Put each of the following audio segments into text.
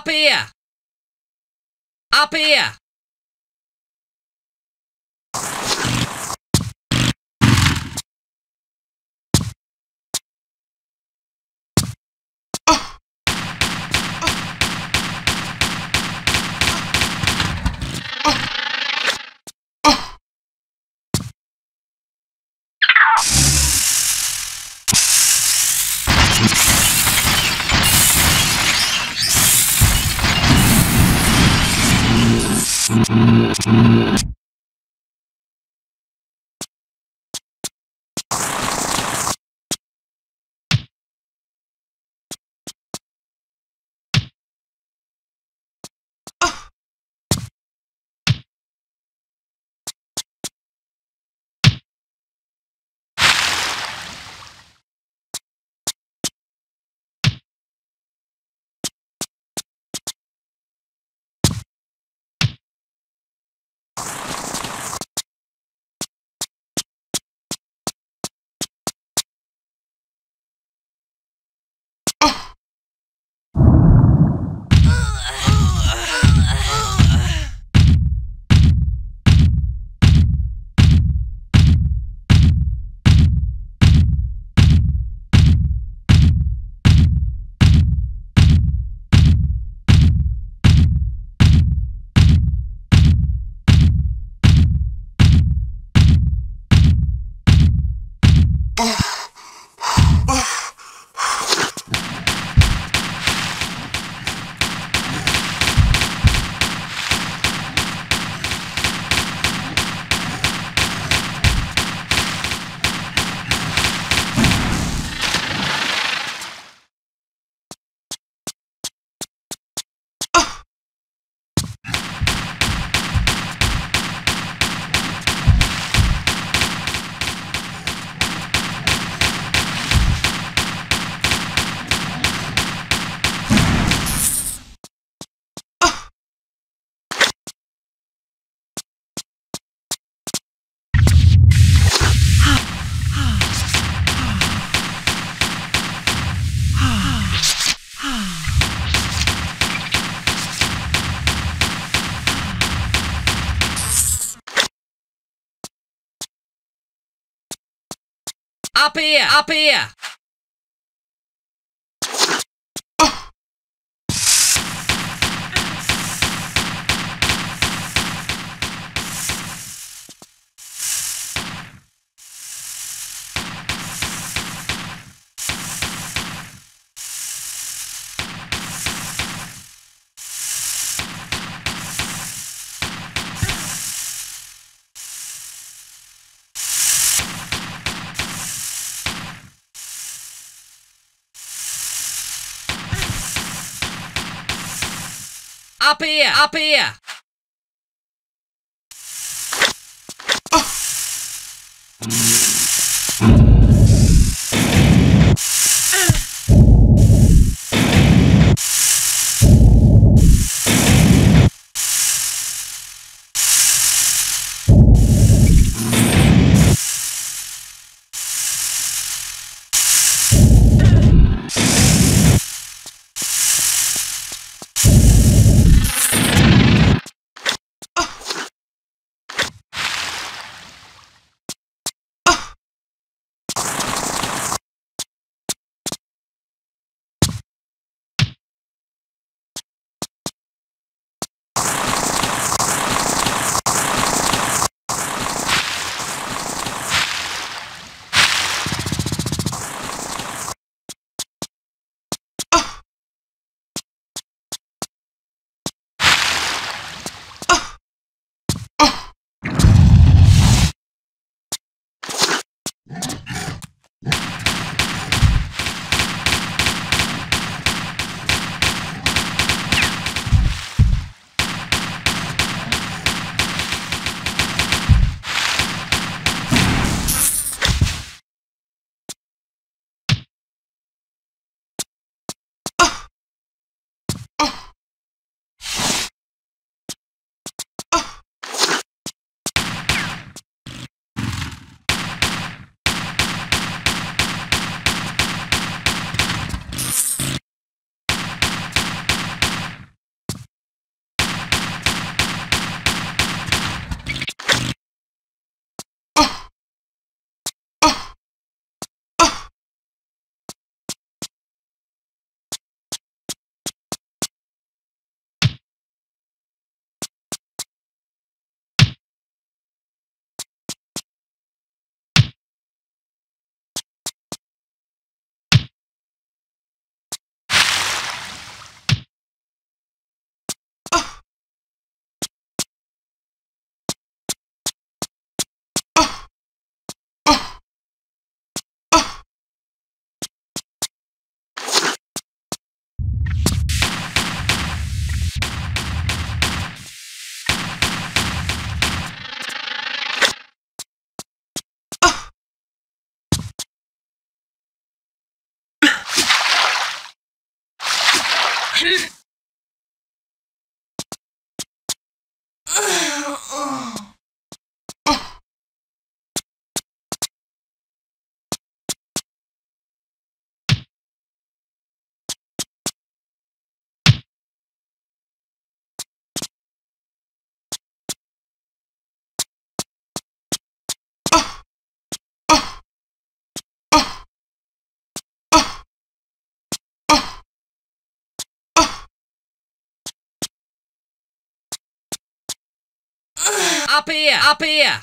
Up here! Up here! Up here! Up here! Up here! Up here! Up here! Up here!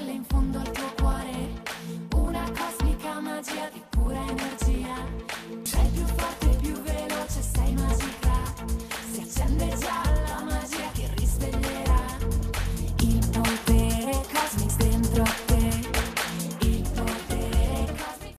Are you?